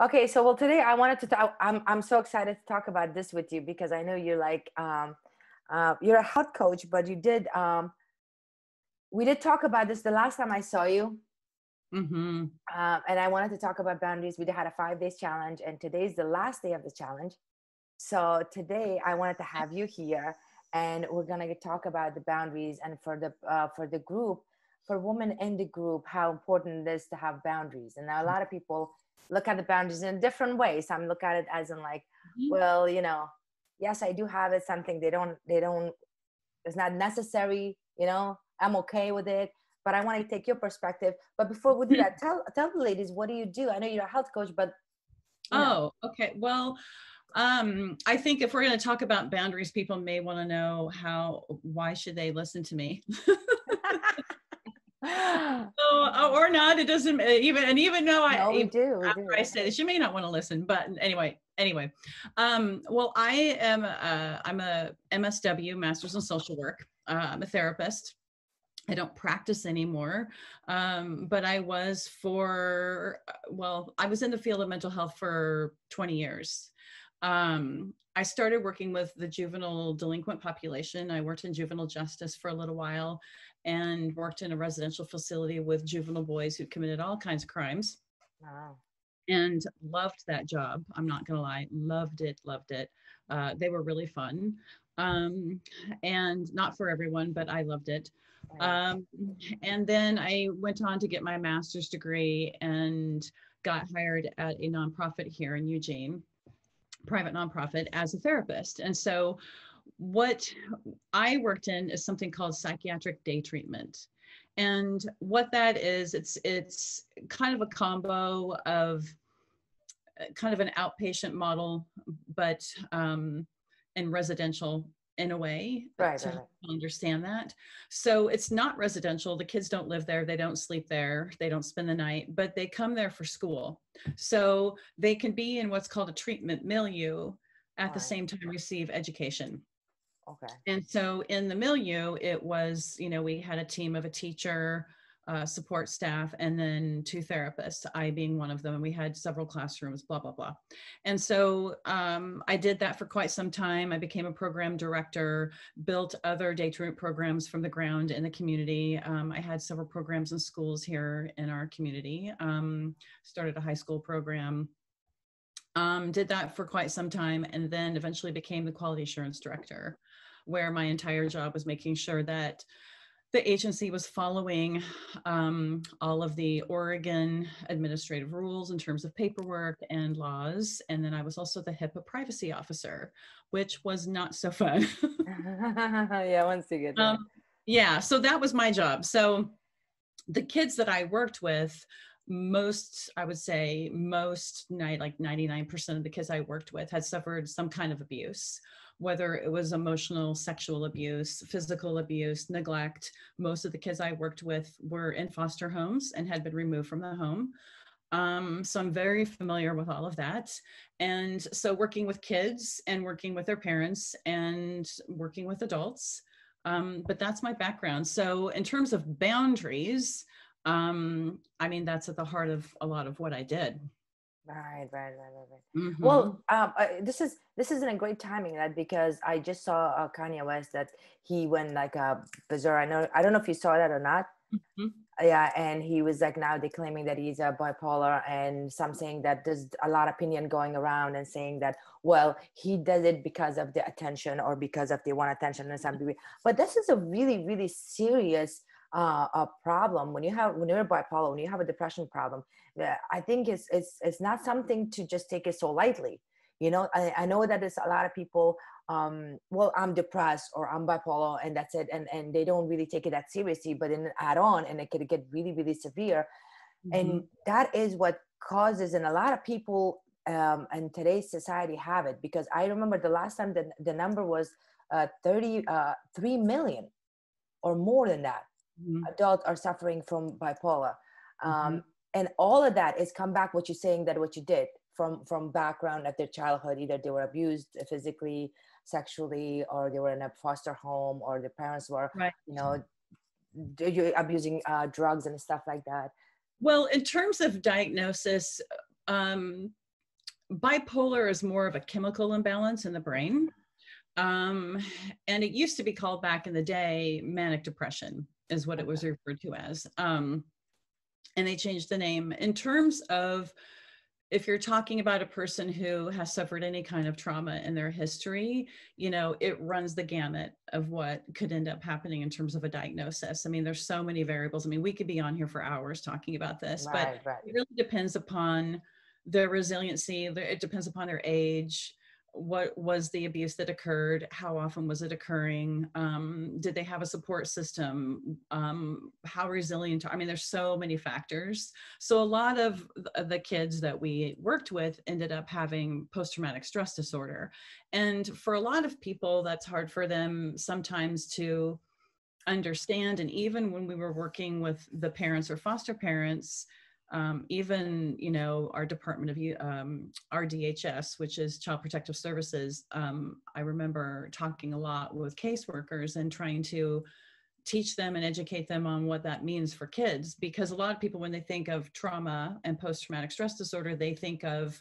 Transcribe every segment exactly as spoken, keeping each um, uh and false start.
Okay, so well, today I wanted to talk, I'm, I'm so excited to talk about this with you because I know you're like, um, uh, you're a health coach, but you did, um, we did talk about this the last time I saw you. Mm-hmm. Uh, and I wanted to talk about boundaries. We had a five days challenge and today's the last day of the challenge. So today I wanted to have you here and we're going to talk about the boundaries and for the, uh, for the group, for women in the group, how important it is to have boundaries. And now a lot of people look at the boundaries in different ways. Some look at it as in like, mm-hmm. well, you know, yes, I do have it. Something they don't, they don't, it's not necessary, you know, I'm okay with it. But I want to take your perspective. But before we do that, tell tell the ladies, what do you do? I know you're a health coach, but you know. Oh, okay. Well, um, I think if we're going to talk about boundaries, people may want to know how, why should they listen to me? So, or not, it doesn't even, and even though I, no, we do, we after do. I say this, you may not want to listen, but anyway, anyway. Um, well, I am, a, I'm a M S W, Master's in Social Work. Uh, I'm a therapist. I don't practice anymore, um, but I was for, well, I was in the field of mental health for twenty years. Um, I started working with the juvenile delinquent population. I worked in juvenile justice for a little while and worked in a residential facility with juvenile boys who committed all kinds of crimes. Wow. And loved that job. I'm not gonna lie, loved it, loved it. Uh, they were really fun. Um, and not for everyone, but I loved it. Um, and then I went on to get my master's degree and got hired at a nonprofit here in Eugene, private nonprofit, as a therapist. And so what I worked in is something called psychiatric day treatment. And what that is, it's, it's kind of a combo of kind of an outpatient model, but, um, and residential in a way, right, to right. understand that. So it's not residential. The kids don't live there. They don't sleep there. They don't spend the night, but they come there for school. So they can be in what's called a treatment milieu at right. the same time receive education. Okay. And so in the milieu, it was, you know, we had a team of a teacher, uh, support staff, and then two therapists, I being one of them. And we had several classrooms, blah, blah, blah. And so um, I did that for quite some time. I became a program director, built other day treatment programs from the ground in the community. Um, I had several programs in schools here in our community, um, started a high school program, um, did that for quite some time, and then eventually became the quality assurance director, where my entire job was making sure that the agency was following um, all of the Oregon administrative rules in terms of paperwork and laws. And then I was also the HIPAA privacy officer, which was not so fun. Yeah, once you get there. Um, yeah, so that was my job. So the kids that I worked with, most, I would say most, like ninety-nine percent of the kids I worked with had suffered some kind of abuse, whether it was emotional, sexual abuse, physical abuse, neglect. Most of the kids I worked with were in foster homes and had been removed from the home. Um, so I'm very familiar with all of that. And so working with kids and working with their parents and working with adults, um, but that's my background. So in terms of boundaries, um, I mean, that's at the heart of a lot of what I did. Right, right, right, right, right. Mm-hmm. Well, um, uh, this is this isn't a great timing, that right? Because I just saw uh, Kanye West, that he went like a bizarre. I know, I don't know if you saw that or not. Mm-hmm. Yeah, and he was like now declaiming that he's a bipolar, and some saying that there's a lot of opinion going around and saying that well he does it because of the attention or because of they want attention and some degree. But this is a really, really serious Uh, a problem when you have when you're bipolar, when you have a depression problem. uh, I think it's it's it's not something to just take it so lightly, you know. I, I know that there's a lot of people um well I'm depressed or I'm bipolar and that's it, and and they don't really take it that seriously, but then add on and it could get really, really severe. Mm-hmm. And that is what causes, and a lot of people um in today's society have it, because I remember the last time that the number was uh thirty-three million or more than that. Mm-hmm. Adults are suffering from bipolar. Um, mm-hmm. And all of that is come back what you're saying, that what you did from, from background at their childhood, either they were abused physically, sexually, or they were in a foster home, or their parents were, right. you know, abusing uh, drugs and stuff like that. Well, in terms of diagnosis, um, bipolar is more of a chemical imbalance in the brain. Um, and it used to be called back in the day, manic depression is what it was referred to as. Um, and they changed the name. In terms of, if you're talking about a person who has suffered any kind of trauma in their history, you know, it runs the gamut of what could end up happening in terms of a diagnosis. I mean, there's so many variables. I mean, we could be on here for hours talking about this, right, but right. It really depends upon their resiliency. It depends upon their age. What was the abuse that occurred? How often was it occurring? Um, did they have a support system? Um, how resilient? I mean, there's so many factors. So a lot of the kids that we worked with ended up having post-traumatic stress disorder. And for a lot of people, that's hard for them sometimes to understand. And even when we were working with the parents or foster parents, Um, even, you know, our Department of, um, our D H S, which is Child Protective Services, um, I remember talking a lot with caseworkers and trying to teach them and educate them on what that means for kids. Because a lot of people, when they think of trauma and post-traumatic stress disorder, they think of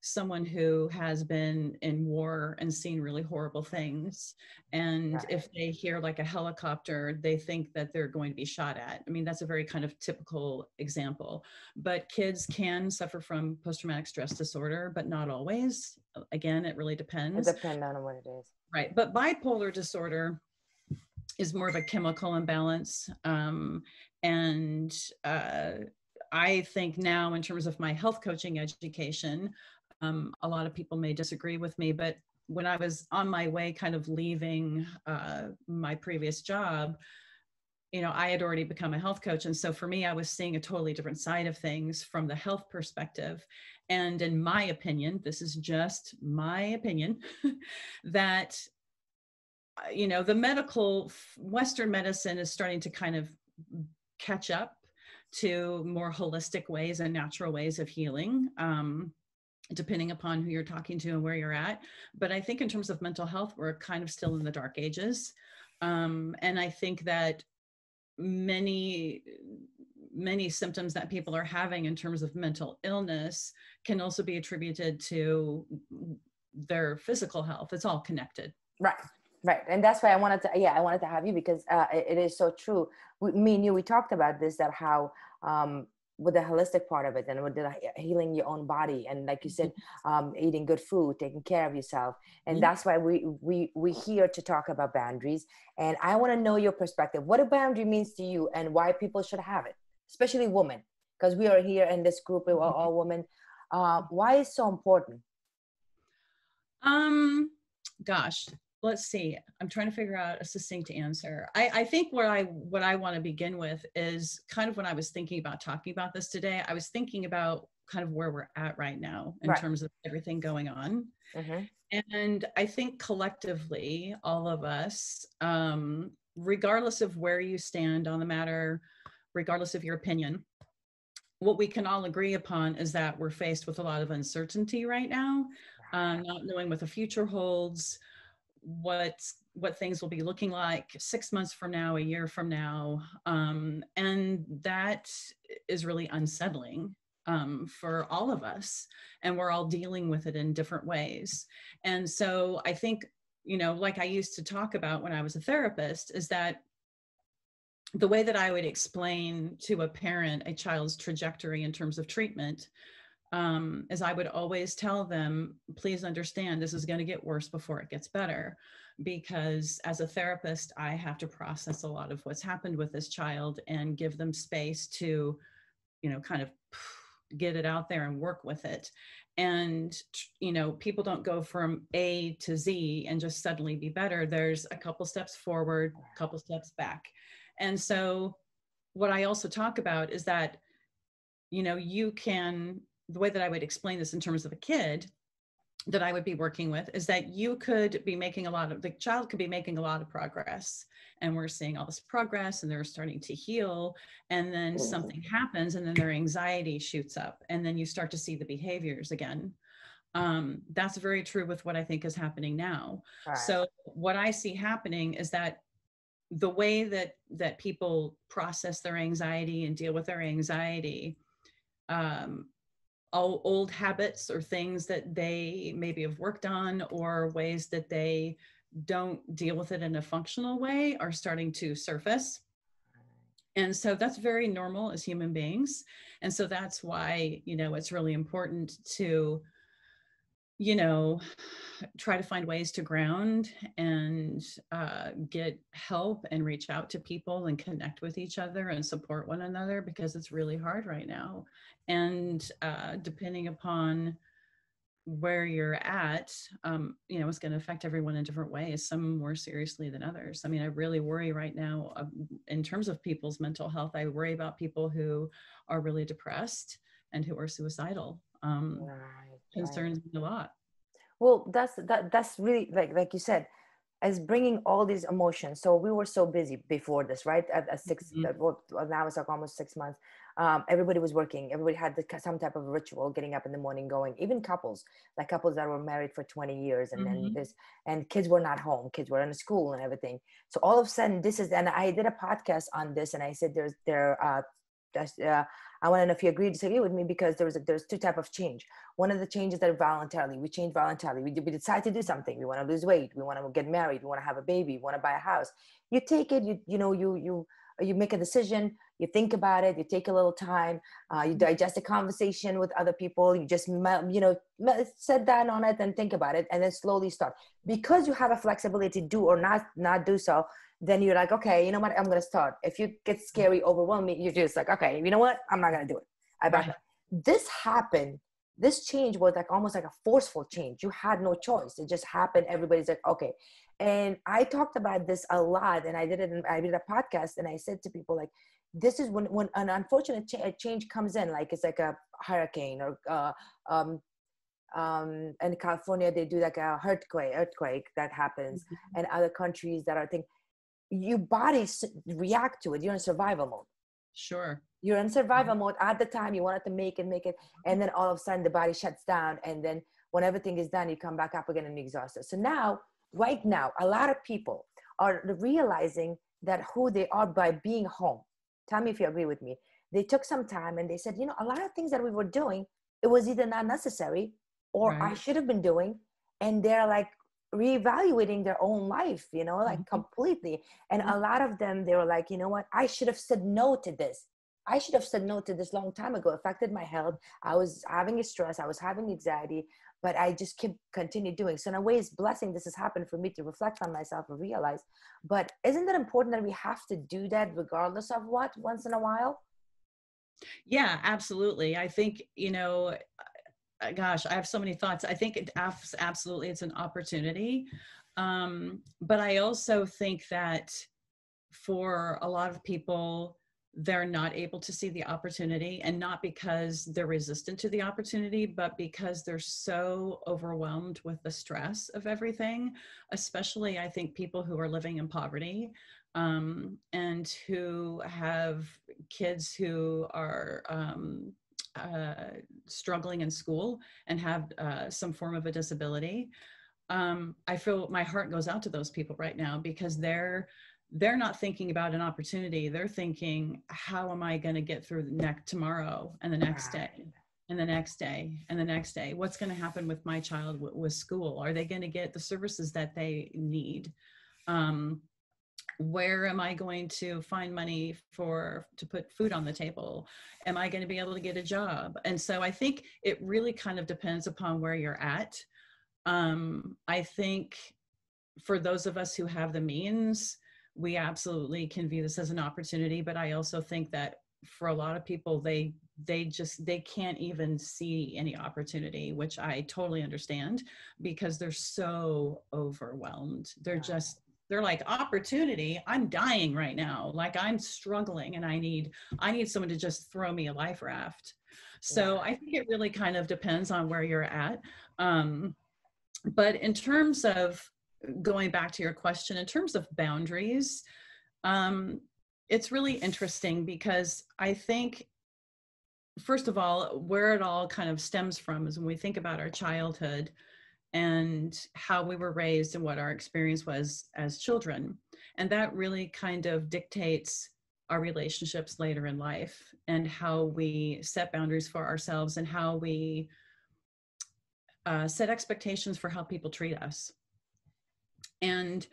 someone who has been in war and seen really horrible things. And right. If they hear like a helicopter, they think that they're going to be shot at. I mean, that's a very kind of typical example, but kids can suffer from post-traumatic stress disorder, but not always. Again, it really depends. It depends on what it is. Right. But bipolar disorder is more of a chemical imbalance. Um, and uh, I think now, in terms of my health coaching education, Um, a lot of people may disagree with me, but when I was on my way kind of leaving uh, my previous job, you know, I had already become a health coach. And so for me, I was seeing a totally different side of things from the health perspective. And in my opinion, this is just my opinion, that, you know, the medical, Western medicine is starting to kind of catch up to more holistic ways and natural ways of healing. Um, depending upon who you're talking to and where you're at. But I think in terms of mental health, we're kind of still in the dark ages. Um, and I think that many, many symptoms that people are having in terms of mental illness can also be attributed to their physical health. It's all connected. Right, right. And that's why I wanted to, yeah, I wanted to have you, because uh, it is so true. We, me and you, we talked about this, that how, um, with the holistic part of it, and with the healing your own body, and like you said, um, eating good food, taking care of yourself, and yeah. That's why we we we here to talk about boundaries. And I want to know your perspective. What a boundary means to you, and why people should have it, especially women, because we are here in this group. We are all women. Uh, why is so important? Um, gosh, let's see. I'm trying to figure out a succinct answer. I, I think what I what I want to begin with is kind of, when I was thinking about talking about this today, I was thinking about kind of where we're at right now in right. terms of everything going on. Mm-hmm. And I think collectively, all of us, um, regardless of where you stand on the matter, regardless of your opinion, what we can all agree upon is that we're faced with a lot of uncertainty right now, uh, not knowing what the future holds, what what things will be looking like six months from now, a year from now, um, and that is really unsettling um, for all of us, and we're all dealing with it in different ways. And so I think, you know, like I used to talk about when I was a therapist, is that the way that I would explain to a parent a child's trajectory in terms of treatment, Um, as I would always tell them, please understand, this is going to get worse before it gets better, because as a therapist, I have to process a lot of what's happened with this child and give them space to, you know, kind of get it out there and work with it. And, you know, people don't go from A to Z and just suddenly be better. There's a couple steps forward, a couple steps back. And so what I also talk about is that, you know, you can, the way that I would explain this in terms of a kid that I would be working with, is that you could be making a lot of, the child could be making a lot of progress, and we're seeing all this progress and they're starting to heal, and then something happens and then their anxiety shoots up, and then you start to see the behaviors again. Um, that's very true with what I think is happening now. All right. So what I see happening is that the way that, that people process their anxiety and deal with their anxiety, um, old habits or things that they maybe have worked on, or ways that they don't deal with it in a functional way, are starting to surface. And so that's very normal as human beings. And so that's why, you know, it's really important to, you know, try to find ways to ground and uh, get help and reach out to people and connect with each other and support one another, because it's really hard right now. And uh, depending upon where you're at, um, you know, it's going to affect everyone in different ways, some more seriously than others. I mean, I really worry right now uh, in terms of people's mental health. I worry about people who are really depressed and who are suicidal. Um, right, concerns right. me a lot. Well, that's that. That's really, like like you said, is bringing all these emotions. So we were so busy before this, right? At, at six, mm-hmm. at, well, now it's like almost six months. Um, everybody was working. Everybody had the, some type of ritual, getting up in the morning, going. Even couples, like couples that were married for twenty years, and mm-hmm. then this, and kids were not home. Kids were in school and everything. So all of a sudden, this is. And I did a podcast on this, and I said, "There's there." Uh, Uh, I want to know if you agree to disagree with me, because there was a, there's two types of change. One of the changes that are voluntarily, we change voluntarily. We, we decide to do something. We want to lose weight. We want to get married. We want to have a baby. We want to buy a house. You take it. You you know you you you make a decision. You think about it. You take a little time. Uh, you digest a conversation with other people. You just you know sit down on it and think about it, and then slowly start, because you have a flexibility to do or not not do so. Then you're like, okay, you know what? I'm going to start. If you get scary, overwhelming, you're just like, okay, you know what? I'm not going to do it. I back right. This happened. This change was like almost like a forceful change. You had no choice. It just happened. Everybody's like, okay. And I talked about this a lot, and I did it. I did a podcast, and I said to people, like, this is when, when an unfortunate ch- change comes in, like it's like a hurricane or uh, um, um, in California, they do like a earthquake, earthquake that happens, mm-hmm. and other countries that are thing. Your body react to it. You're in survival mode. Sure. You're in survival yeah. mode at the time. You wanted to make it, make it. And then all of a sudden the body shuts down. And then when everything is done, you come back up again and be exhausted. So now, right now, a lot of people are realizing that who they are by being home. Tell me if you agree with me. They took some time and they said, you know, a lot of things that we were doing, it was either not necessary or right. I should have been doing. And they're like, reevaluating their own life, you know, like mm-hmm. completely. And mm-hmm. a lot of them, they were like, you know what, I should have said no to this. I should have said no to this long time ago. It affected my health. I was having stress. I was having anxiety, but I just kept continue doing. So in a way, it's blessing this has happened for me to reflect on myself and realize. But isn't that important that we have to do that regardless of what, once in a while? Yeah, absolutely. I think, you know, gosh, I have so many thoughts. I think it absolutely it's an opportunity. Um, but I also think that for a lot of people, they're not able to see the opportunity, and not because they're resistant to the opportunity, but because they're so overwhelmed with the stress of everything, especially I think people who are living in poverty um, and who have kids who are um, Uh, struggling in school and have uh, some form of a disability. Um, I feel my heart goes out to those people right now, because they're they're not thinking about an opportunity. They're thinking, how am I going to get through the next tomorrow and the next day and the next day and the next day? What's going to happen with my child w- with school? Are they going to get the services that they need? Um, Where am I going to find money for to put food on the table? Am I going to be able to get a job? And so I think it really kind of depends upon where you're at. Um, I think for those of us who have the means, we absolutely can view this as an opportunity. But I also think that for a lot of people, they they just they can't even see any opportunity, which I totally understand, because they're so overwhelmed. They're just They're like, opportunity, I'm dying right now. Like, I'm struggling, and I need I need someone to just throw me a life raft. So yeah. I think it really kind of depends on where you're at. Um, but in terms of going back to your question, in terms of boundaries, um, it's really interesting, because I think, first of all, where it all kind of stems from is when we think about our childhood and how we were raised and what our experience was as children. And that really kind of dictates our relationships later in life, and how we set boundaries for ourselves, and how we uh, set expectations for how people treat us. And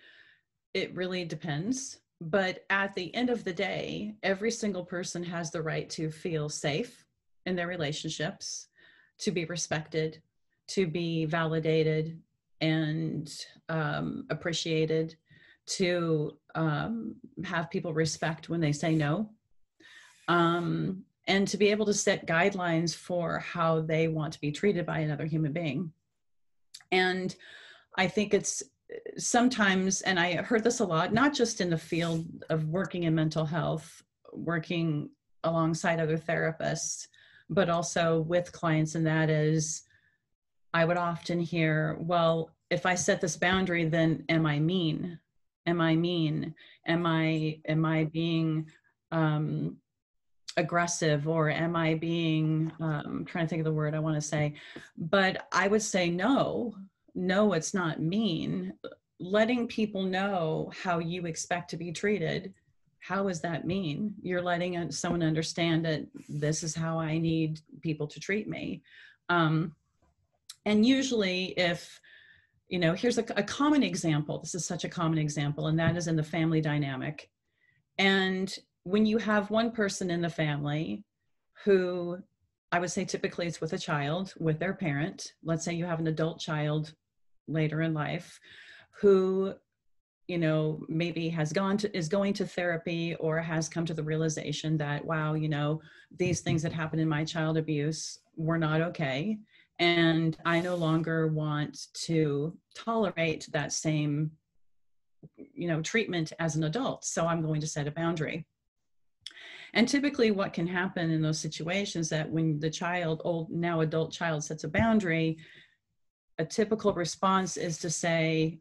it really depends. But at the end of the day, every single person has the right to feel safe in their relationships, to be respected, to be validated and um, appreciated, to um, have people respect when they say no, um, and to be able to set guidelines for how they want to be treated by another human being. And I think it's sometimes, and I heard this a lot, not just in the field of working in mental health, working alongside other therapists, but also with clients, and that is, I would often hear, well, if I set this boundary, then am I mean? Am I mean? Am I, am I being um, aggressive, or am I being, um, I'm trying to think of the word I want to say, but I would say no. No, it's not mean. Letting people know how you expect to be treated, how is that mean? You're letting someone understand that this is how I need people to treat me. Um, and usually if, you know, here's a, a common example, this is such a common example, and that is in the family dynamic. And when you have one person in the family who, I would say typically it's with a child, with their parent, let's say you have an adult child later in life who, you know, maybe has gone to, is going to therapy, or has come to the realization that, wow, you know, these things that happened in my child abuse were not okay. And I no longer want to tolerate that same, you know, treatment as an adult. So I'm going to set a boundary. And typically what can happen in those situations, that when the child, old, now adult child, sets a boundary, a typical response is to say,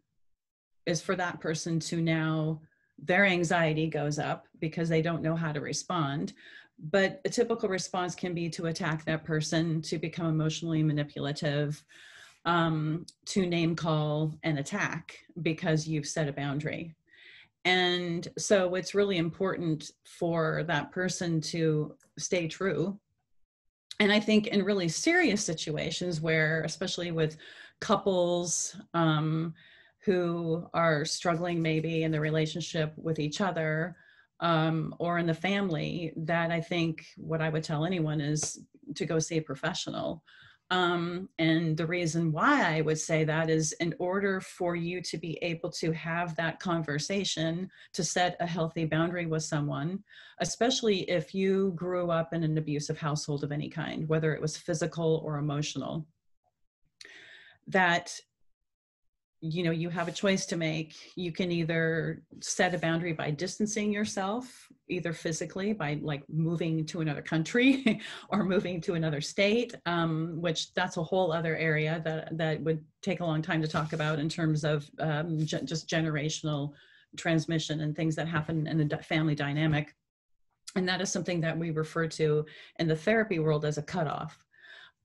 is for that person to now, their anxiety goes up because they don't know how to respond. But a typical response can be to attack that person, to become emotionally manipulative, um, to name call and attack because you've set a boundary. And so it's really important for that person to stay true. And I think in really serious situations where, especially with couples um, who are struggling maybe in the relationship with each other, um, or in the family, that I think what I would tell anyone is to go see a professional. Um, and the reason why I would say that is, in order for you to be able to have that conversation, to set a healthy boundary with someone, especially if you grew up in an abusive household of any kind, whether it was physical or emotional, that, you know, you have a choice to make. You can either set a boundary by distancing yourself, either physically by like moving to another country or moving to another state, um, which that's a whole other area that, that would take a long time to talk about in terms of um, ge- just generational transmission and things that happen in the family dynamic. And that is something that we refer to in the therapy world as a cutoff.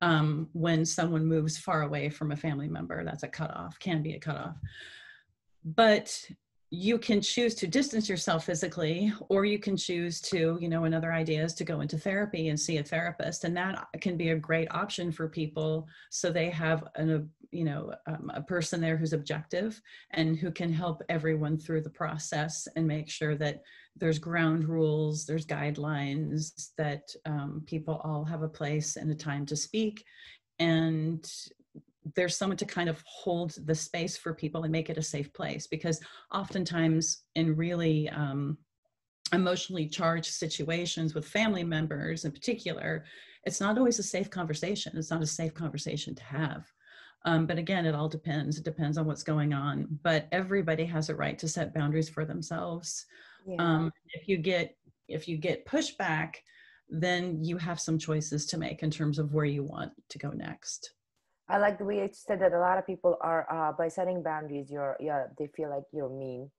Um, when someone moves far away from a family member, that's a cutoff, can be a cutoff. But you can choose to distance yourself physically, or you can choose to, you know, another idea is to go into therapy and see a therapist. And that can be a great option for people. So they have an, a, you know, um, a person there who's objective and who can help everyone through the process and make sure that there's ground rules, there's guidelines, that um, people all have a place and a time to speak. And there's someone to kind of hold the space for people and make it a safe place. Because oftentimes in really um, emotionally charged situations with family members in particular, it's not always a safe conversation. It's not a safe conversation to have. Um, but again, it all depends. It depends on what's going on. But everybody has a right to set boundaries for themselves. Yeah. Um, if you get, if you get pushback, then you have some choices to make in terms of where you want to go next. I like the way you said that a lot of people are, uh, by setting boundaries, you're, yeah, they feel like you're mean.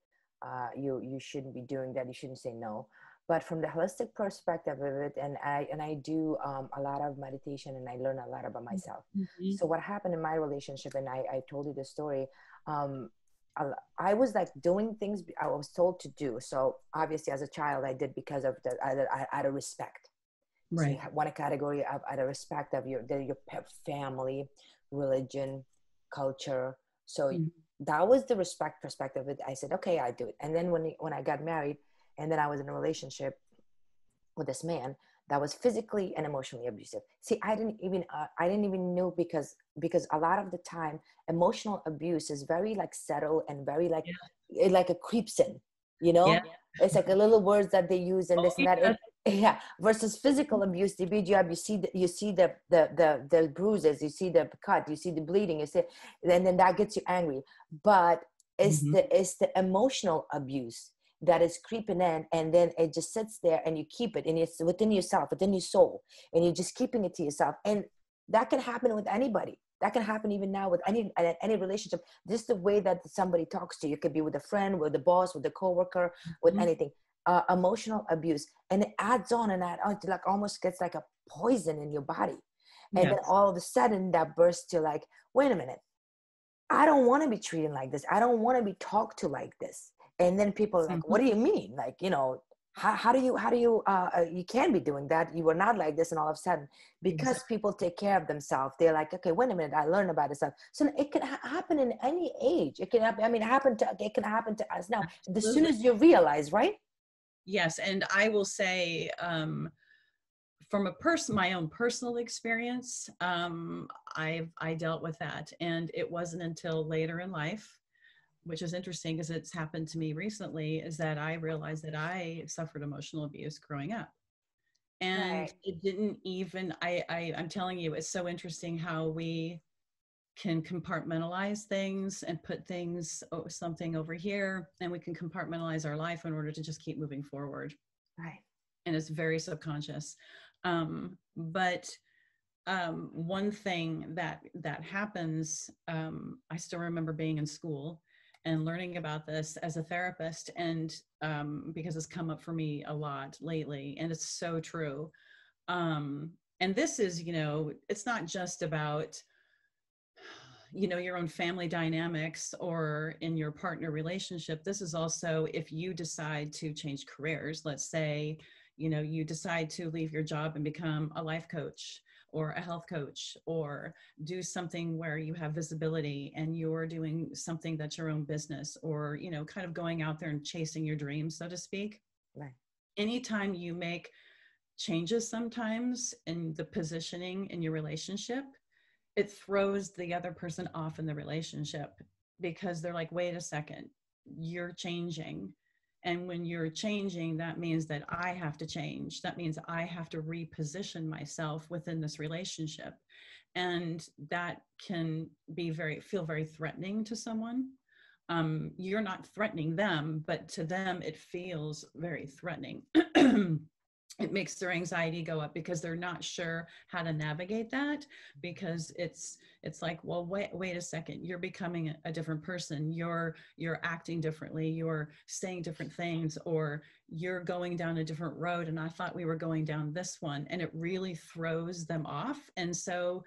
Uh, you, you shouldn't be doing that. You shouldn't say no. But from the holistic perspective of it, and I, and I do um, a lot of meditation, and I learn a lot about myself. Mm-hmm. So what happened in my relationship, and I, I told you the story, um, I was like doing things I was told to do. So obviously as a child, I did because of that. I, I, out of respect, right? So one category of out of respect of your, your family, religion, culture. So mm-hmm. that was the respect perspective. I said, okay, I do it. And then when, when I got married and then I was in a relationship with this man that was physically and emotionally abusive. See, I didn't even, uh, I didn't even know because, because a lot of the time emotional abuse is very like subtle and very like, yeah. it, like it creeps in, you know, yeah. it's like a little words that they use and oh, this and that. Yeah. It, yeah. Versus physical abuse, the B G M, you see, the, you see the, the, the, the bruises, you see the cut, you see the bleeding, you see, and then that gets you angry, but it's mm-hmm. the, it's the emotional abuse that is creeping in, and then it just sits there and you keep it, and it's within yourself, within your soul, and you're just keeping it to yourself. And that can happen with anybody. That can happen even now with any any relationship. Just the way that somebody talks to you. It could be with a friend, with the boss, with the coworker, with mm-hmm. anything. Uh, emotional abuse. And it adds on and adds on to like almost gets like a poison in your body. And yes. then all of a sudden that bursts to like, wait a minute, I don't want to be treated like this. I don't want to be talked to like this. And then people are like, what do you mean? Like, you know, how, how do you, how do you, uh, you can't be doing that. You were not like this. And all of a sudden, because exactly. people take care of themselves, they're like, okay, wait a minute, I learned about this stuff. So it can ha- happen in any age. It can happen. I mean, happen to, it can happen to us now. Absolutely. As soon as you realize, right? Yes. And I will say, um, from a person, my own personal experience, um, I've, I dealt with that. And it wasn't until later in life, which is interesting because it's happened to me recently, is that I realized that I suffered emotional abuse growing up. And right. it didn't even, I, I, I'm telling you, it's so interesting how we can compartmentalize things and put things, oh, something over here, and we can compartmentalize our life in order to just keep moving forward. Right. And it's very subconscious. Um, but um, one thing that, that happens, um, I still remember being in school and learning about this as a therapist, and um, because it's come up for me a lot lately, and it's so true. Um, and this is, you know, it's not just about, you know, your own family dynamics or in your partner relationship. This is also if you decide to change careers. Let's say, you know, you decide to leave your job and become a life coach or a health coach, or do something where you have visibility and you're doing something that's your own business, or, you know, kind of going out there and chasing your dreams, so to speak. Right. Anytime you make changes sometimes in the positioning in your relationship, it throws the other person off in the relationship because they're like, wait a second, you're changing. And when you're changing, that means that I have to change. That means I have to reposition myself within this relationship. And that can be very, feel very threatening to someone. Um, you're not threatening them, but to them, it feels very threatening. It makes their anxiety go up because they're not sure how to navigate that, because it's it's like, well, wait, wait a second, you're becoming a different person. You're you're acting differently. You're saying different things, or you're going down a different road. And I thought we were going down this one, and it really throws them off. And so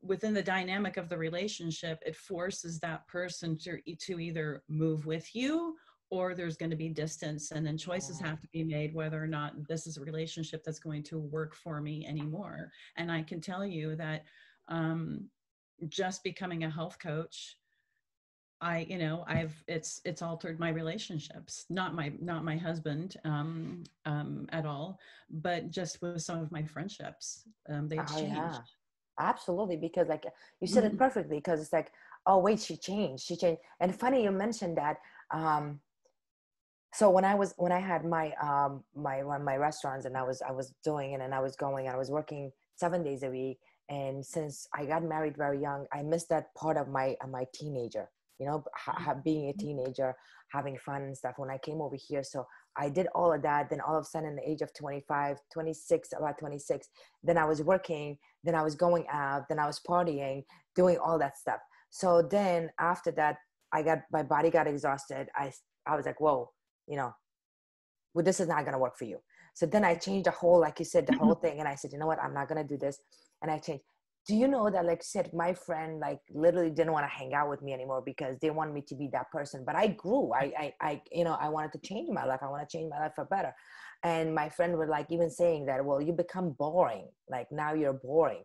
within the dynamic of the relationship, it forces that person to, to either move with you, or there's going to be distance, and then choices have to be made whether or not this is a relationship that's going to work for me anymore. And I can tell you that um, just becoming a health coach, I, you know, I've, it's, it's altered my relationships, not my, not my husband um, um, at all, but just with some of my friendships, um, they've oh, changed. Yeah. Absolutely. Because like you said mm-hmm. it perfectly, because it's like, oh, wait, she changed, she changed. And funny, you mentioned that, um, so when I was, when I had my, um, my, one of my restaurants, and I was, I was doing it, and I was going, and I was working seven days a week. And since I got married very young, I missed that part of my, uh, my teenager, you know, ha- being a teenager, having fun and stuff when I came over here. So I did all of that. Then all of a sudden in the age of twenty-five, twenty-six, about twenty-six, then I was working, then I was going out, then I was partying, doing all that stuff. So then after that, I got, my body got exhausted. I, I was like, whoa. You know, well, this is not going to work for you. So then I changed the whole, like you said, the whole thing. And I said, you know what, I'm not going to do this. And I changed. do you know that, like I said, my friend, like literally didn't want to hang out with me anymore because they wanted me to be that person. But I grew, I, I, I, you know, I wanted to change my life. I want to change my life for better. And my friend was like, even saying that, well, you become boring. Like now you're boring.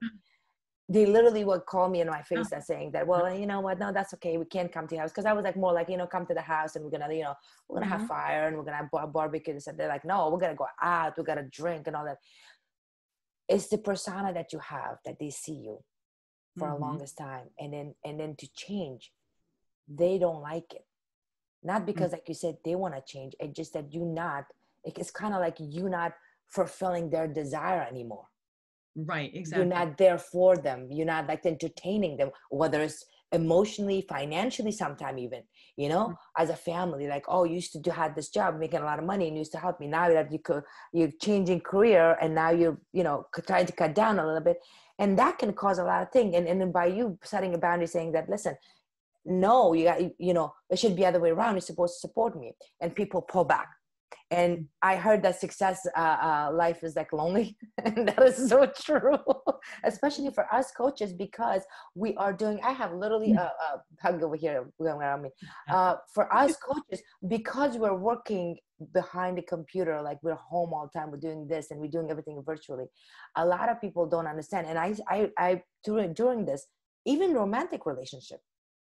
They literally would call me in my face and saying that, well, you know what? No, that's okay. We can't come to your house. Cause I was like more like, you know, come to the house and we're going to, you know, we're going to have fire and we're going to have barbecue. And so they're like, no, we're going to go out. We're going to drink and all that. It's the persona that you have that they see you for mm-hmm. the longest time. And then, and then to change, they don't like it. Not because mm-hmm. like you said, they want to change. It's just that you not, it's kind of like you not fulfilling their desire anymore. Right. Exactly. You're not there for them. You're not like entertaining them, whether it's emotionally, financially, sometimes even, you know, mm-hmm. as a family, like, oh, you used to do, had this job making a lot of money and you used to help me. Now that you could, you're changing career and now you're, you know, trying to cut down a little bit, and that can cause a lot of things. And, and then by you setting a boundary saying that, listen, no, you got, you know, it should be the other way around. You're supposed to support me, and people pull back. And I heard that success, uh, uh, life is like lonely. And that is so true, especially for us coaches, because we are doing, I have literally a, a hug over here. Uh, for us coaches, because we're working behind the computer, like we're home all the time, we're doing this and we're doing everything virtually. A lot of people don't understand. And I, I, I during, during this, even romantic relationship.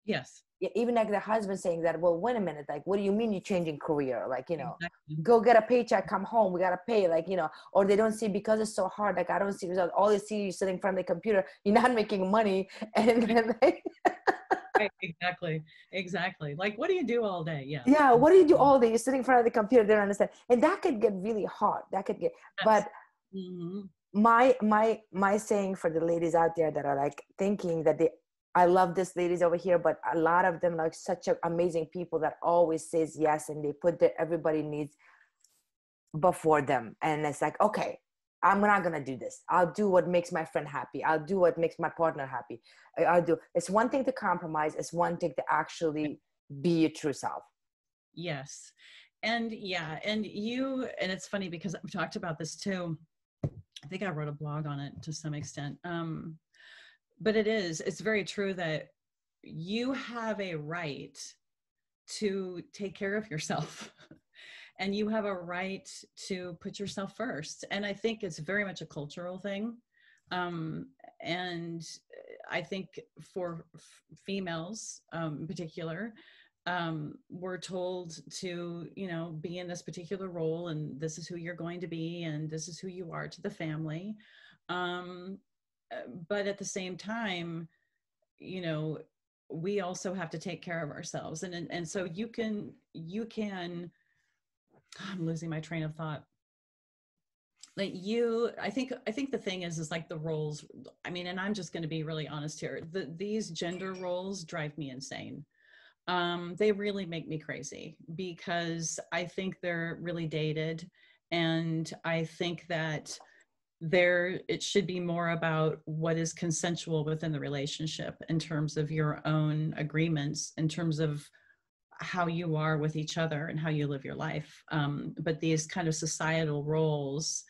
Yes. Even like the husband saying that, well, wait a minute, like, what do you mean you're changing career? Like, you know, exactly. Go get a paycheck, come home, we got to pay, like, you know, or they don't see, because it's so hard, like, I don't see results. All you see, you sitting in front of the computer, you're not making money. And then like, right, exactly, exactly. Like, what do you do all day? Yeah. Yeah, what do you do all day? You're sitting in front of the computer, they don't understand. And that could get really hard. That could get, yes. But mm-hmm. my, my, my saying for the ladies out there that are like thinking that they, I love these ladies over here, but a lot of them are such amazing people that always says yes, and they put their everybody needs before them. And it's like, okay, I'm not gonna do this. I'll do what makes my friend happy. I'll do what makes my partner happy. I'll do. It's one thing to compromise. It's one thing to actually be your true self. Yes, and yeah, and you, and it's funny because I've talked about this too. I think I wrote a blog on it to some extent. Um, But it is, it's very true that you have a right to take care of yourself and you have a right to put yourself first. And I think it's very much a cultural thing. Um, and I think for f- females um, in particular, um, we're told to, you know, be in this particular role, and this is who you're going to be, and this is who you are to the family. Um, But at the same time, you know, we also have to take care of ourselves. And, and, and so you can, you can, I'm losing my train of thought. Like you, I think, I think the thing is, is like the roles, I mean, and I'm just going to be really honest here. The, these gender roles drive me insane. Um, they really make me crazy because I think they're really dated. And I think that there, it should be more about what is consensual within the relationship in terms of your own agreements, in terms of how you are with each other and how you live your life. Um, but these kind of societal roles,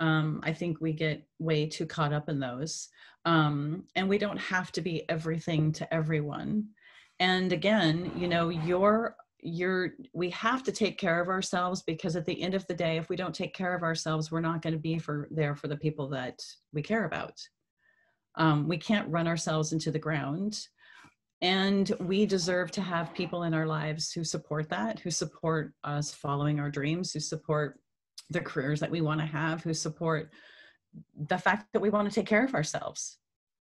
um, I think we get way too caught up in those. Um, and we don't have to be everything to everyone. And again, you know, your You're, we have to take care of ourselves, because at the end of the day, if we don't take care of ourselves, we're not going to be for, there for the people that we care about. Um, we can't run ourselves into the ground, and we deserve to have people in our lives who support that, who support us following our dreams, who support the careers that we want to have, who support the fact that we want to take care of ourselves.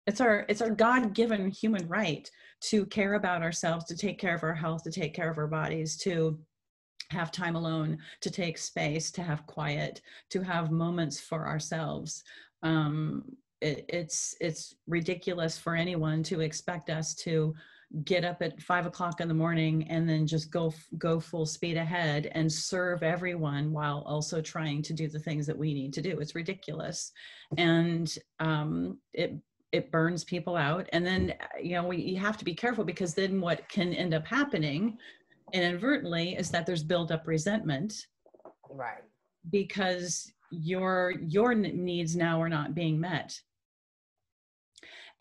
It's our, it's our God-given human right to care about ourselves, to take care of our health, to take care of our bodies, to have time alone, to take space, to have quiet, to have moments for ourselves. Um, it, it's, it's ridiculous for anyone to expect us to get up at five o'clock in the morning and then just go, go full speed ahead and serve everyone while also trying to do the things that we need to do. It's ridiculous. And um, it, it burns people out. And then, you know, we, you have to be careful, because then what can end up happening inadvertently is that there's built up resentment. Right. Because your, your needs now are not being met.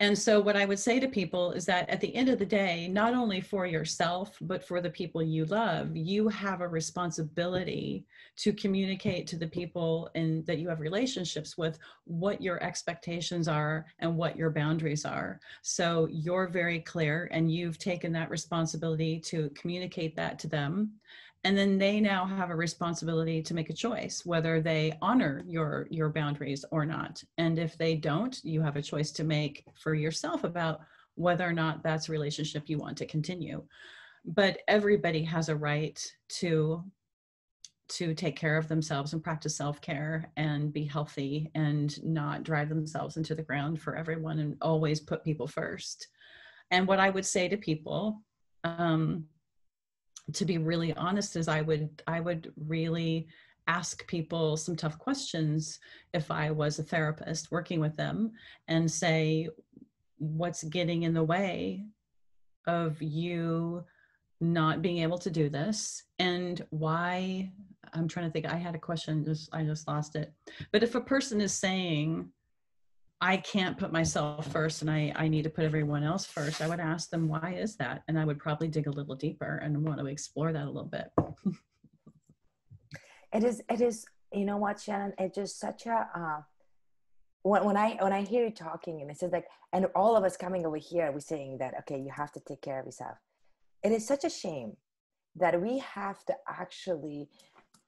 And so what I would say to people is that at the end of the day, not only for yourself, but for the people you love, you have a responsibility to communicate to the people and that you have relationships with what your expectations are and what your boundaries are. So you're very clear and you've taken that responsibility to communicate that to them. And then they now have a responsibility to make a choice whether they honor your, your boundaries or not. And if they don't, you have a choice to make for yourself about whether or not that's a relationship you want to continue. But everybody has a right to, to take care of themselves and practice self-care and be healthy and not drive themselves into the ground for everyone and always put people first. And what I would say to people, um, to be really honest, is I would, I would really ask people some tough questions if I was a therapist working with them and say, what's getting in the way of you not being able to do this? And why, I'm trying to think, I had a question, just, I just lost it. But if a person is saying, I can't put myself first and I, I need to put everyone else first, I would ask them, why is that? And I would probably dig a little deeper and want to explore that a little bit. It is, it is, you know what, Shannon, it's just such a, uh, when, when I, when I hear you talking and it says like, and all of us coming over here, we're saying that, okay, you have to take care of yourself. It is such a shame that we have to actually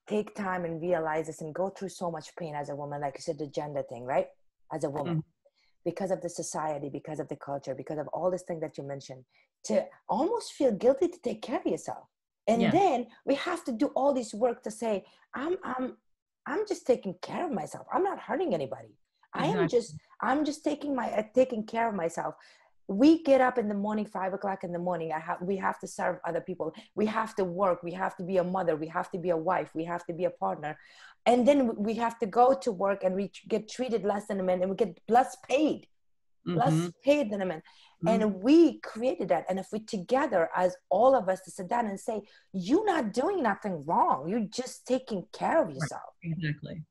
take time and realize this and go through so much pain as a woman, like you said, the gender thing, right? As a woman, mm-hmm. because of the society, because of the culture, because of all this thing that you mentioned, to almost feel guilty to take care of yourself. And yeah. then we have to do all this work to say, I'm, I'm, I'm just taking care of myself. I'm not hurting anybody. Exactly. I am just, I'm just taking my, uh, taking care of myself. We get up in the morning, five o'clock in the morning. I have, we have to serve other people. We have to work. We have to be a mother. We have to be a wife. We have to be a partner. And then we have to go to work and we get treated less than a man and we get less paid, mm-hmm. less paid than a man. Mm-hmm. And we created that. And if we together as all of us to sit down and say, you're not doing nothing wrong. You're just taking care of yourself. Right. Exactly.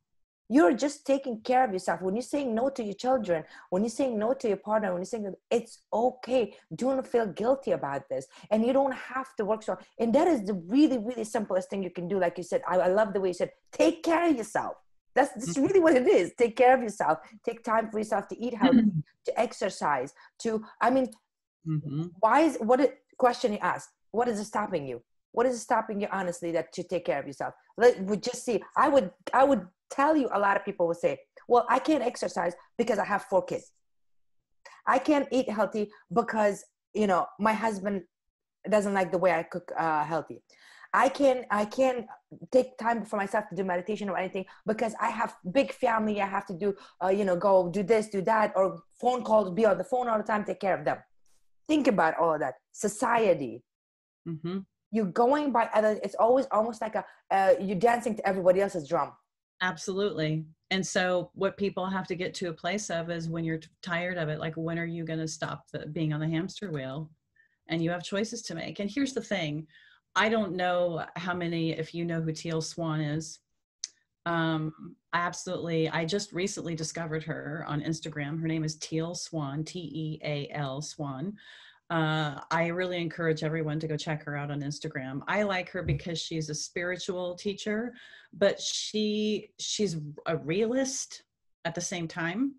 You're just taking care of yourself. When you're saying no to your children, when you're saying no to your partner, when you're saying it's okay, don't feel guilty about this. And you don't have to work so hard. And that is the really, really simplest thing you can do. Like you said, I, I love the way you said, take care of yourself. That's, that's really what it is. Take care of yourself. Take time for yourself to eat healthy, mm-hmm. to exercise, to, I mean, mm-hmm. why is, what a question you asked, what is it stopping you? What is stopping you, honestly, that to take care of yourself? Let, we just see, I would, I would, tell you, a lot of people will say, well, I can't exercise because I have four kids. I can't eat healthy because, you know, my husband doesn't like the way I cook uh, healthy. I can, I can't take time for myself to do meditation or anything because I have big family. I have to do, uh, you know, go do this, do that, or phone calls, be on the phone all the time, take care of them. Think about all of that. Society. Mm-hmm. You're going by other, it's always almost like a, uh, you're dancing to everybody else's drum. Absolutely. And so what people have to get to a place of is when you're tired of it, like, when are you going to stop the, being on the hamster wheel? And you have choices to make. And here's the thing. I don't know how many, if you know who Teal Swan is, um, I absolutely, I just recently discovered her on Instagram. Her name is Teal Swan, T E A L Swan. Uh, I really encourage everyone to go check her out on Instagram. I like her because she's a spiritual teacher, but she she's a realist at the same time.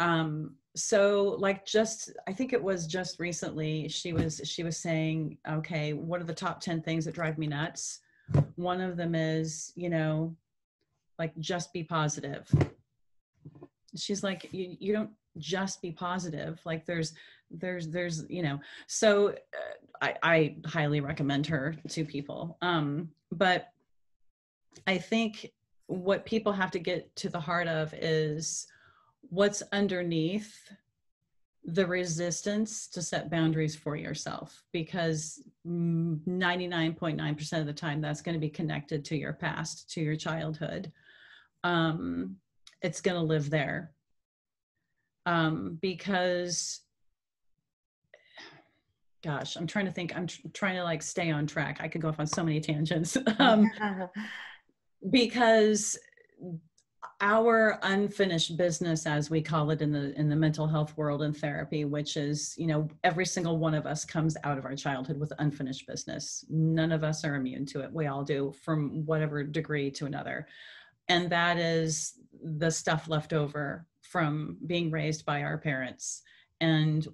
Um, so like just, I think it was just recently, she was, she was saying, okay, what are the top ten things that drive me nuts? One of them is, you know, like just be positive. She's like, you, you don't just be positive. Like there's, there's, there's, you know, so uh, I, I highly recommend her to people. Um, but I think what people have to get to the heart of is what's underneath the resistance to set boundaries for yourself, because ninety-nine point nine percent of the time that's going to be connected to your past, to your childhood. Um, it's going to live there. Um, because, gosh, I'm trying to think, I'm tr trying to like stay on track. I could go off on so many tangents, um, because our unfinished business, as we call it in the in the mental health world and therapy, which is, you know, every single one of us comes out of our childhood with unfinished business. None of us are immune to it. We all do, from whatever degree to another. And that is the stuff left over from being raised by our parents, and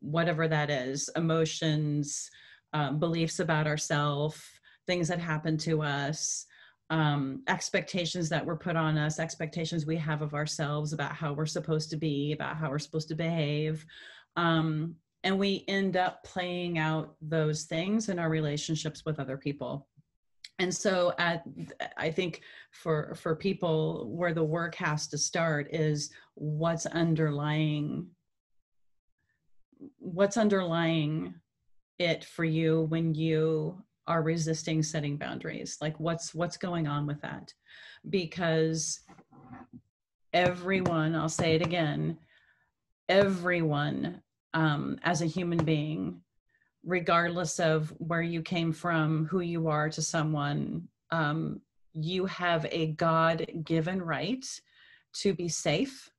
whatever that is, emotions, um, beliefs about ourselves, things that happened to us, um, expectations that were put on us, expectations we have of ourselves about how we're supposed to be, about how we're supposed to behave. Um, and we end up playing out those things in our relationships with other people. And so at, I think for, for people, where the work has to start is what's underlying, what's underlying it for you when you are resisting setting boundaries. Like what's, what's going on with that? Because everyone, I'll say it again, everyone um, as a human being, regardless of where you came from, who you are to someone, um, you have a God-given right to be safe,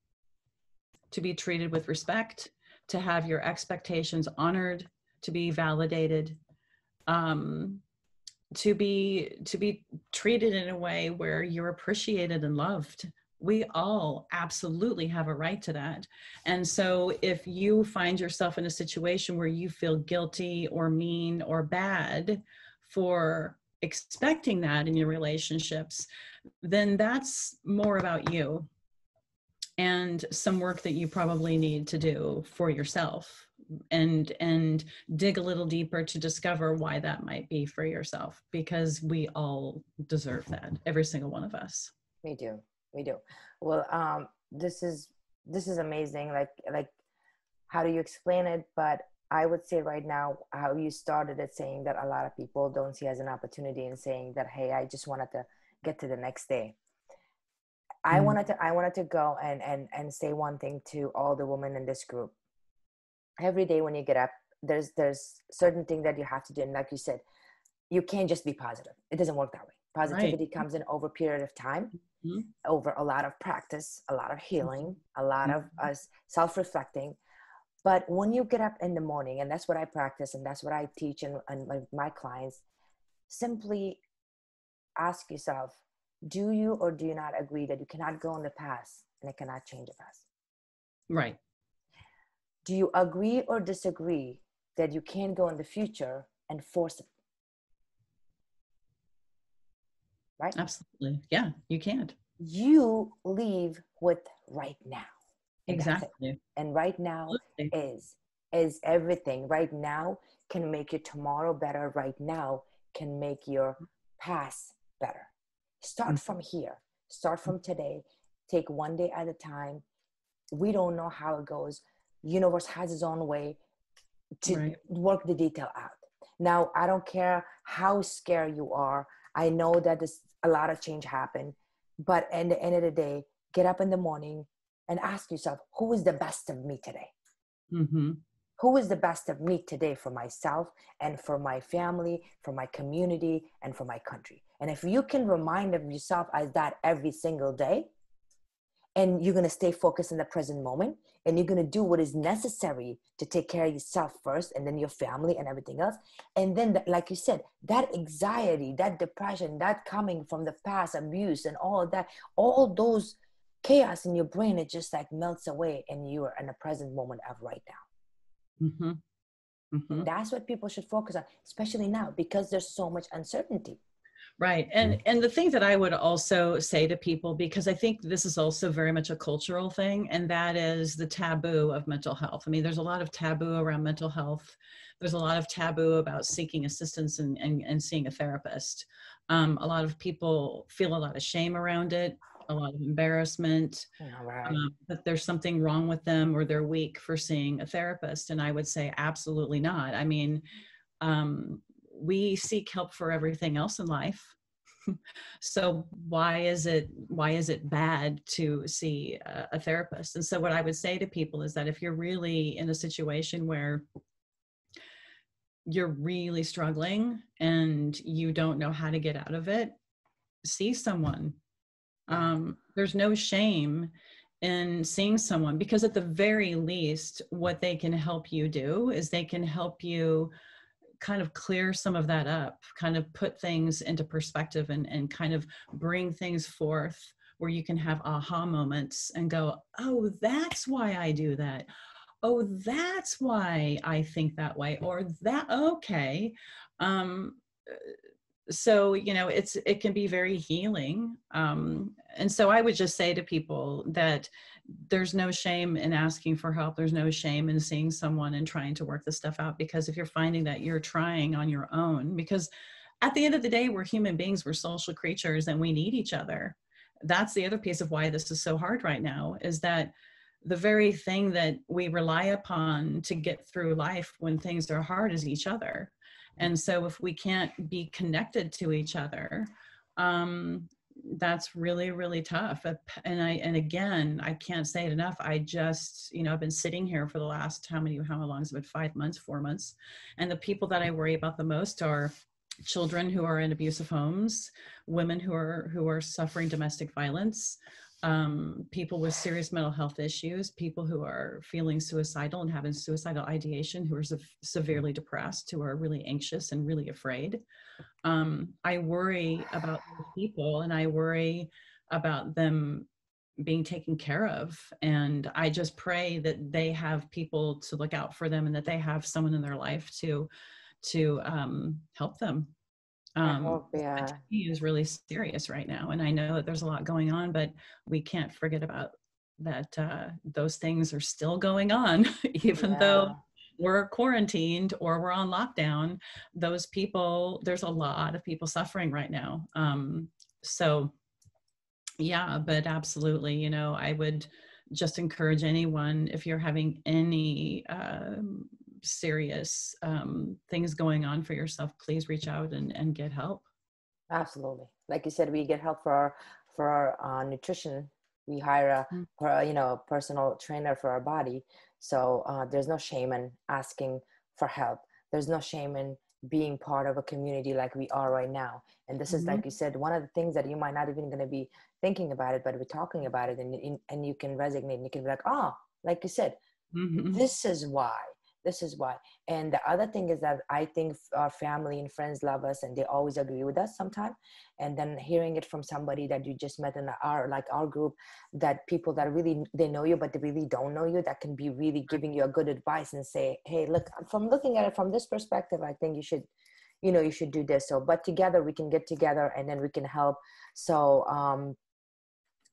to be treated with respect, to have your expectations honored, to be validated, um, to be, to be treated in a way where you're appreciated and loved. We all absolutely have a right to that. And so if you find yourself in a situation where you feel guilty or mean or bad for expecting that in your relationships, then that's more about you and some work that you probably need to do for yourself, and, and dig a little deeper to discover why that might be for yourself, because we all deserve that, every single one of us. We do. We do. Well, um, this is, this is amazing. Like, like, how do you explain it? But I would say right now, how you started at saying that a lot of people don't see as an opportunity, and saying that, hey, I just wanted to get to the next day. Mm-hmm. I wanted to, I wanted to go and, and, and say one thing to all the women in this group. Every day when you get up, there's, there's certain thing that you have to do. And like you said, you can't just be positive. It doesn't work that way. Positivity right. comes in over a period of time, mm-hmm. over a lot of practice, a lot of healing, a lot mm-hmm. of us self-reflecting. But when you get up in the morning, and that's what I practice, and that's what I teach and, and my, my clients, simply ask yourself, do you or do you not agree that you cannot go on the past and it cannot change the past? Right. Do you agree or disagree that you can't go in the future and force it? Right? Absolutely. Yeah, you can't. You leave with right now. Exactly. And right now Absolutely. is is everything. Right now can make your tomorrow better. Right now can make your past better. Start from here. Start from today. Take one day at a time. We don't know how it goes. Universe has its own way to right. work the detail out. Now, I don't care how scared you are. I know that this, a lot of change happened, but at the end of the day, get up in the morning and ask yourself, who is the best of me today? Mm-hmm. Who is the best of me today for myself and for my family, for my community, and for my country? And if you can remind of yourself as that every single day, and you're going to stay focused in the present moment, and you're going to do what is necessary to take care of yourself first, and then your family and everything else. And then, the, like you said, that anxiety, that depression, that coming from the past abuse and all of that, all those chaos in your brain, it just like melts away, and you are in the present moment of right now. Mm-hmm. Mm-hmm. That's what people should focus on, especially now, because there's so much uncertainty. Right. And, and the thing that I would also say to people, because I think this is also very much a cultural thing, and that is the taboo of mental health. I mean, there's a lot of taboo around mental health. There's a lot of taboo about seeking assistance and, and, and seeing a therapist. Um, a lot of people feel a lot of shame around it, a lot of embarrassment, all right. um, that there's something wrong with them or they're weak for seeing a therapist. And I would say, absolutely not. I mean, um, we seek help for everything else in life. So why is it, why is it bad to see a, a therapist? And so what I would say to people is that if you're really in a situation where you're really struggling and you don't know how to get out of it, see someone. Um, there's no shame in seeing someone, because at the very least, what they can help you do is they can help you kind of clear some of that up, kind of put things into perspective, and, and kind of bring things forth where you can have aha moments and go, oh, that's why I do that. Oh, that's why I think that way, or that, okay. Um, so, you know, it's, it can be very healing. Um, and so I would just say to people that there's no shame in asking for help. There's no shame in seeing someone and trying to work this stuff out, because if you're finding that you're trying on your own, because at the end of the day, we're human beings, we're social creatures, and we need each other. That's the other piece of why this is so hard right now, is that the very thing that we rely upon to get through life when things are hard is each other. And so if we can't be connected to each other, um, that's really, really tough. And I, and again, I can't say it enough. I just, you know, I've been sitting here for the last, how many, how long has it been? Five months, four months. And the people that I worry about the most are children who are in abusive homes, women who are, who are suffering domestic violence, um, people with serious mental health issues, people who are feeling suicidal and having suicidal ideation, who are se- severely depressed, who are really anxious and really afraid. Um, I worry about people, and I worry about them being taken care of. And I just pray that they have people to look out for them, and that they have someone in their life to to um, help them. Um, I hope, yeah. He is really serious right now. And I know that there's a lot going on, but we can't forget about that. Uh, those things are still going on, even yeah. though we're quarantined or we're on lockdown. Those people, there's a lot of people suffering right now. Um, so yeah, but absolutely, you know, I would just encourage anyone, if you're having any, um, serious um, things going on for yourself, please reach out and, and get help. Absolutely. Like you said, we get help for our, for our uh, nutrition. We hire a, mm-hmm. per, you know, personal trainer for our body. So uh, there's no shame in asking for help. There's no shame in being part of a community like we are right now. And this mm-hmm. is, like you said, one of the things that you might not even going to be thinking about it, but we're talking about it, and, and you can resonate, and you can be like, oh, like you said, mm-hmm. this is why. This is why. And the other thing is that I think our family and friends love us, and they always agree with us sometimes. And then hearing it from somebody that you just met in our, like our group, that people that really, they know you, but they really don't know you, that can be really giving you a good advice and say, hey, look, from looking at it from this perspective, I think you should, you know, you should do this. So, but together we can get together, and then we can help. So, um,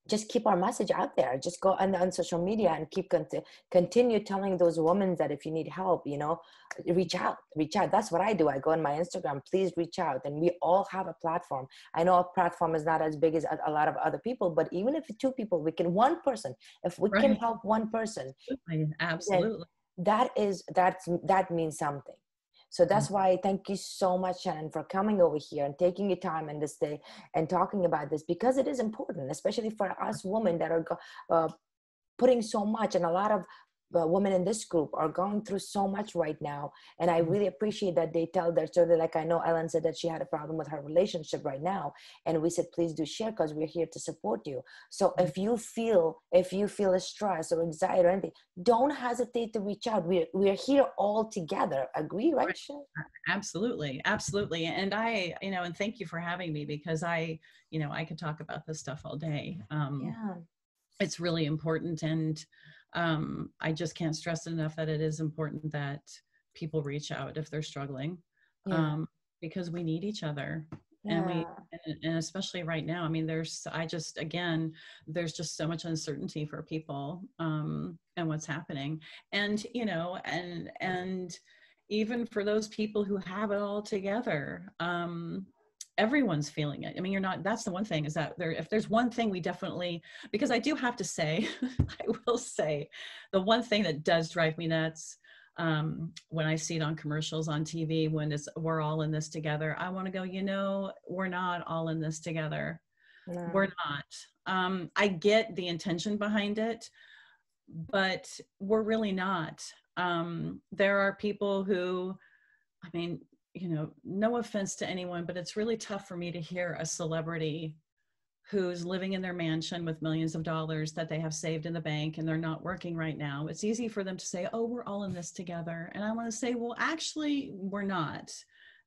just keep our message out there. Just go on, on social media and keep cont- continue telling those women that if you need help, you know, reach out, reach out. That's what I do. I go on my Instagram, please reach out. And we all have a platform. I know our platform is not as big as a lot of other people, but even if two people, we can, one person, if we right. can help one person, absolutely. That is, that's, that means something. So that's why I thank you so much, Shannon, for coming over here and taking your time in this day and talking about this, because it is important, especially for us women that are uh, putting so much, and a lot of uh, women in this group are going through so much right now. And I really appreciate that they tell their story. Like I know Ellen said that she had a problem with her relationship right now, and we said, please do share, because we're here to support you. So if you feel, if you feel a stress or anxiety or anything, don't hesitate to reach out. We're, we're here all together. Agree, right? Absolutely. Absolutely. And I, you know, and thank you for having me, because I, you know, I could talk about this stuff all day. Um, yeah. It's really important. And Um, I just can't stress enough that it is important that people reach out if they're struggling, yeah. um, because we need each other. Yeah. And we, and, and especially right now, I mean, there's, I just, again, there's just so much uncertainty for people, um, and what's happening. And, you know, and, and even for those people who have it all together, um, everyone's feeling it. I mean, you're not, that's the one thing is that there, if there's one thing we definitely, because I do have to say, I will say the one thing that does drive me nuts, um, when I see it on commercials on T V, when it's, we're all in this together, I want to go, you know, we're not all in this together. No. We're not. Um, I get the intention behind it, but we're really not. Um, there are people who, I mean, you know, no offense to anyone, but it's really tough for me to hear a celebrity who's living in their mansion with millions of dollars that they have saved in the bank and they're not working right now, it's easy for them to say, oh, we're all in this together. And I want to say, well, actually, we're not.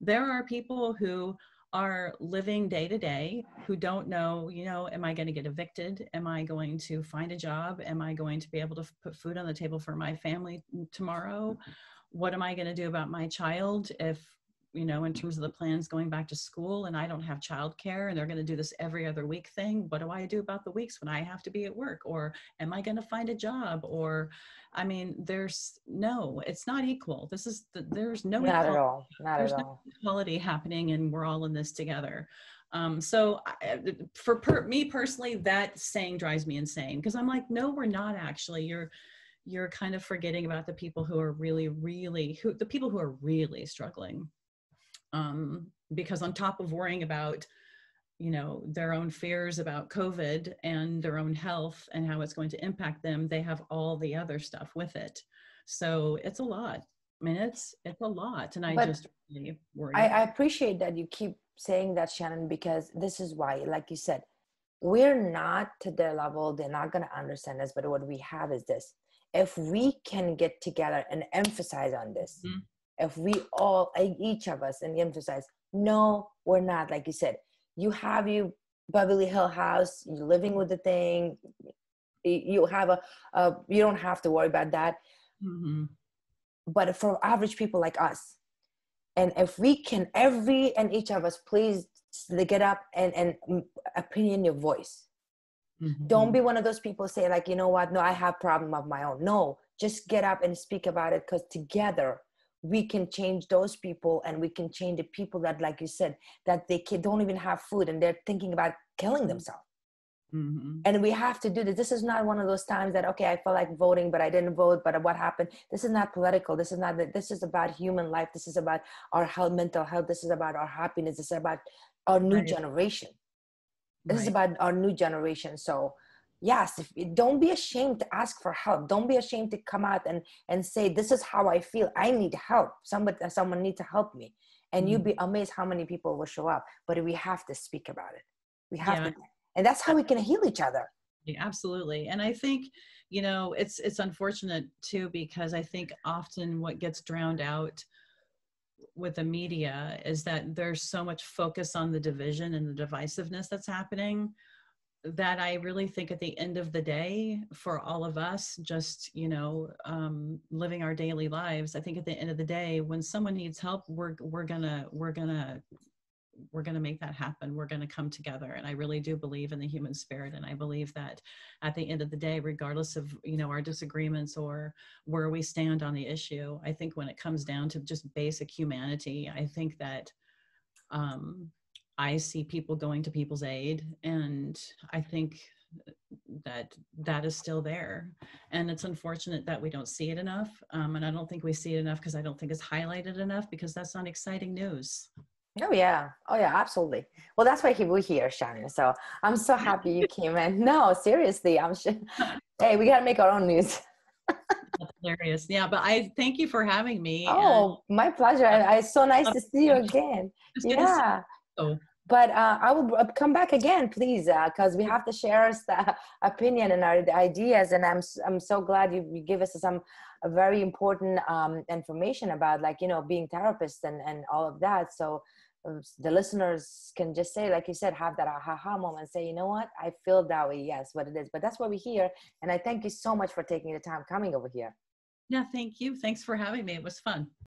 There are people who are living day to day who don't know, you know, am I going to get evicted? Am I going to find a job? Am I going to be able to put food on the table for my family tomorrow? What am I going to do about my child if, you know, in terms of the plans going back to school and I don't have childcare and they're going to do this every other week thing? What do I do about the weeks when I have to be at work? Or am I going to find a job? Or, I mean, there's no, it's not equal. This is, the, there's no, not equality. At all. Not there's at no all. Equality happening, and we're all in this together. Um, so I, for per, me personally, that saying drives me insane, because I'm like, no, we're not actually. You're, you're kind of forgetting about the people who are really, really, who the people who are really struggling. Um, because on top of worrying about, you know, their own fears about COVID and their own health and how it's going to impact them, they have all the other stuff with it. So it's a lot. I mean, it's, it's a lot. And I but just really worry. I, I appreciate that you keep saying that, Shannon, because this is why, like you said, we're not to their level. They're not going to understand us. But what we have is this. If we can get together and emphasize on this, mm-hmm. if we all, each of us, and emphasize, no, we're not. Like you said, you have your Beverly Hill house, you're living with the thing, you have a, a you don't have to worry about that. Mm-hmm. But for average people like us, and if we can, every and each of us, please get up and, and opinion your voice. Mm-hmm. Don't be one of those people say like, you know what, no, I have problem of my own. No, just get up and speak about it, because together, we can change those people, and we can change the people that, like you said, that they can, don't even have food and they're thinking about killing themselves. Mm-hmm. And we have to do this. This is not one of those times that, okay, I felt like voting, but I didn't vote, but what happened? This is not political. This is not, this is about human life. This is about our health, mental health. This is about our happiness. This is about our new right. generation. This right. is about our new generation. So yes, if, don't be ashamed to ask for help. Don't be ashamed to come out and, and say, this is how I feel. I need help. Somebody, someone needs to help me. And mm-hmm. you'd be amazed how many people will show up. But we have to speak about it. We have yeah. to. And that's how we can heal each other. Yeah, absolutely. And I think, you know, it's it's unfortunate too, because I think often what gets drowned out with the media is that there's so much focus on the division and the divisiveness that's happening, that I really think at the end of the day, for all of us, just, you know, um, living our daily lives, I think at the end of the day, when someone needs help, we're, we're gonna, we're gonna, we're gonna make that happen. We're gonna come together. And I really do believe in the human spirit. And I believe that at the end of the day, regardless of, you know, our disagreements or where we stand on the issue, I think when it comes down to just basic humanity, I think that, um, I see people going to people's aid, and I think that that is still there. And it's unfortunate that we don't see it enough. Um, and I don't think we see it enough because I don't think it's highlighted enough, because that's not exciting news. Oh, yeah. Oh, yeah, absolutely. Well, that's why we're here, Shannon. So I'm so happy you came in. No, seriously. I'm sure. Hey, we got to make our own news. That's hilarious. Yeah, but I thank you for having me. Oh, and my pleasure. I, it's so nice to see you again. Yeah. Oh. But uh, I will come back again, please, because uh, we have to share our uh, opinion and our ideas. And I'm I'm so glad you, you give us some very important um, information about, like, you know, being therapists and, and all of that. So the listeners can just say, like you said, have that aha moment, say, you know what, I feel that way. Yes, what it is. But that's why we're here. And I thank you so much for taking the time coming over here. Yeah, thank you. Thanks for having me. It was fun.